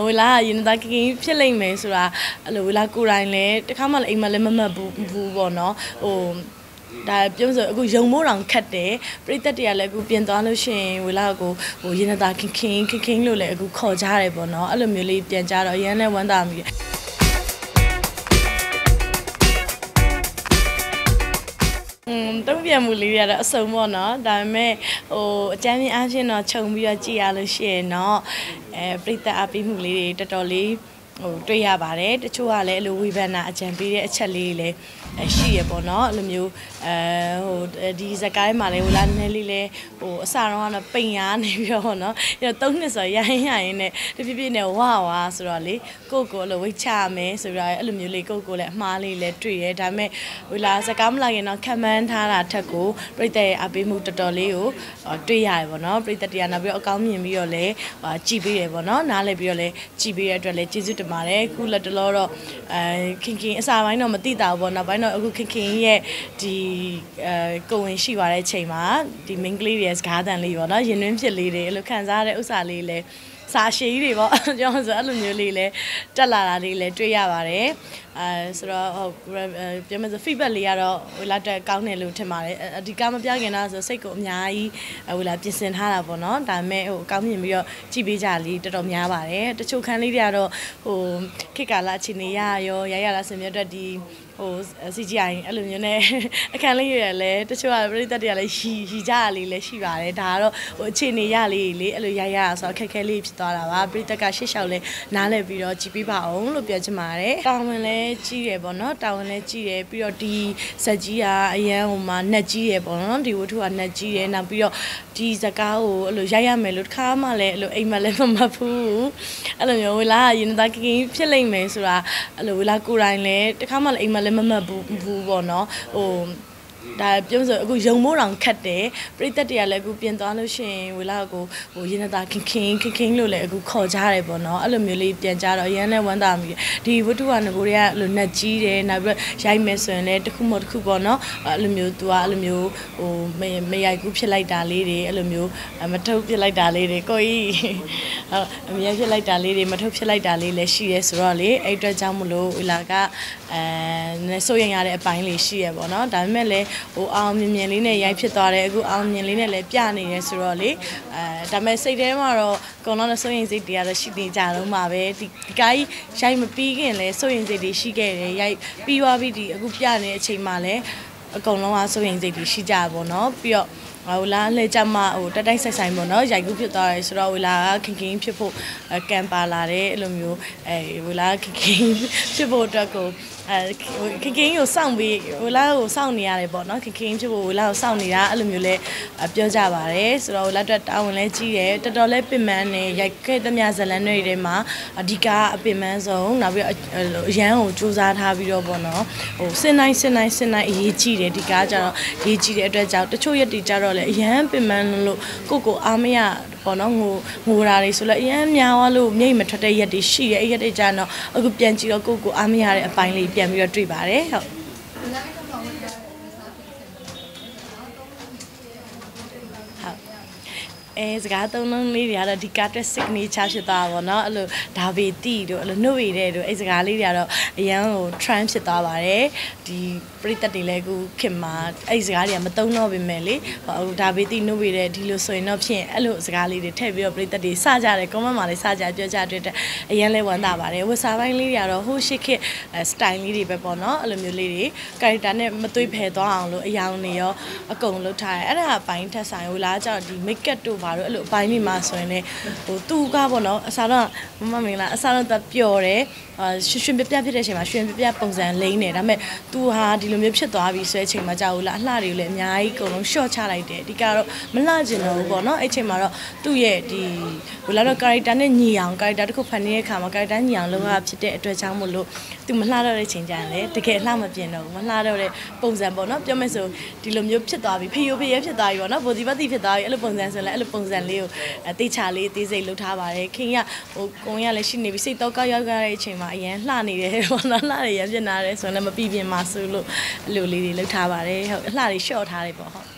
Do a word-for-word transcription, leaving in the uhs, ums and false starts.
Wala, yun da kini psele me sura. Alo wala kurai le. Taka mal ima le mama bu bu bono. O da pjom so aku jombo lang kate. Prita dia le aku piento alo shen wala aku. O yun da kini kini kini lo le aku kajar le bono. Alo mili pienjar o yun le wanda mi. Don't be a movie at some one, Dame or Jamie Angina, Chombia Gia Luciano, Brita Abbey Muli, the Dolly, or Drea Barret, Chuale, Louis Bana, Jambi, Chalile, Shiabono, Lemu, Dizakai Mariola Nelile, or Saron, a Pingan, if you honor, your tongues are Yahine, the Vivino Wawa, Sorali, Coco, Louis Chame, Sorai, Lumuli, Coco, let Mali, let Tree, Dame, Willa Sakamla, you know, Kaman, Tara, Taco, Brita Abbey Mutadolio, or Tree Ivono, Brita Diana, Biocami, Biole, or Chibi Evono, Nale Biole, Chibi, Adrele, Chizu, Mare, Kula Doloro, Kinking, Savino, Matita, one of I Aku kini ye di kau yang siwa le cema di mingli dia sekarang ni, warna jenuh seli le, lukan zara usah le, sahsi le, warna jangan zara lunyuli le, jalan le, tuya bare, sura zaman tu fiber liar, ulat kau ni lu temare, di kau macam mana sesuatu nyai ulat jenis hara warna, tapi kau ni mungkin cibi jali terus nyai bare, terus cukan liar, kekala cini ya, yo, ya ya lah semuanya di Oh, C G I. Alum you know, can you relate? That's why every day I like she she jolly, like she jolly. That's all. Oh, Chennai jolly, like alum yeah yeah. So can can live to all. Wow, every day I see show like Nala Biro, Chibi Bao, Lu Bia Jamare. Town like Chie Bono, town like Chie Biro di Sajia, yeah, Uma Najie Bono, di Wutu Najie, na Biro di Zakao, alum yeah yeah me Lu Kama like alum Ima like Mama Pu. Alum you know lah, you know that kini psele me sura. Alum lah kurai like Kama like Ima. Mama bu bu bono. Oh, da pjom so aku jombo lang kate. Prita dia le aku piento alo shen wala aku. Oh, yun da kini kini kini lo le aku kajar le bono. Alo mili pienjar o yun le wanda mi. Di buat tuan aku dia lo najire na ber jai meson le terkumur kubono. Alo mili tua alo mili oh me me aku pelai dalih le alo mili matu pelai dalih le koi. Mia pelai dalih le matu pelai dalih le si esra le. Aida jamulo ilaga. So yang ada paling lesi ya, bono. Dan mele, awam yang ni, yang kita tarik, awam yang ni lepian ni surali. Dan mele sedia maro, konon so yang sedia ada sini jalan mabe. Tikai, saya mepikir le, so yang sedia si kere, yang piwa bidi, aku pian ni cima le, konon so yang sedia si jalan, bono. Piwa, awula le cama, oh, tadi saya saya bono, jadi aku tarik surala, kengkeng cepu, kempalare, lumiu, awula kengkeng cepu takut. Kini aku sambil, ulah sambil ni ada buat, no kini macam ulah sambil ni ada, alum yule belajar barai, surau ulah tu tahu ni cie, tu dah le pemen ni, jadi kita misalnya ni ada mah, adika pemen so, nabi yang aku jual dah video buat, oh senai senai senai cie, adika jauh, cie tu jauh, tu cuci tu jauh le, yang pemen lu, koko amia. Bono ngu ngu rari sula iya miao alu miao macam tu iya desi iya dejano aku pian cik aku aku ami hari paling li pian biar tri bare. Eh sekarang tu orang ni dia ada dikatakan segini cakap tahu, na alu dah beti tu, alu nubi tu. Eh sekarang ni dia ada yang Trump cakap tahu, di berita ni lagu kemat. Eh sekarang dia macam tu nabi meli, alu dah beti nubi tu, di luar sana pun alu sekarang ni terbiar berita ni saja le, kau mana saja dia cakap tu. Yang lewat dah bare, buat sahaja ni dia ada khusyuk style ni dia pernah alu muli dia. Kerana ni macam tu ibu tuan alu yang ni ya, aku alu thay, ada paling thay saya ulah cakap di make tu. Baru elok paimi masuk ni, tu kah bono, saran, mungkin lah saran terpior eh, susun bebya beri cuma susun bebya pengsan lain ni, tapi tu ha di luar bebya tu habis saya cuma jauh lah lari le, nyai kalau show cahaya dia, di kalau melajen aku bono, eh cuma tu ye di, kalau kaitan ni yang kaitan aku panik, kalau kaitan yang luar bebya tu cakap mulu, tu melajen le cincang le, dekat lama jenuh, melajen le pengsan bono, cuma so di luar bebya tu habis, piu piu bebya tu bono, bodi bodi bebya tu elok pengsan selalu. Pengsan liu, tichali, tizai lu thabare. Kini aku konya leh si ni bisi tau kau jaga cema. Iya, lari deh, mana lari? Jadi nara, soalnya mapi biar masuk lu, lu liri lu thabare, lari show thari boh.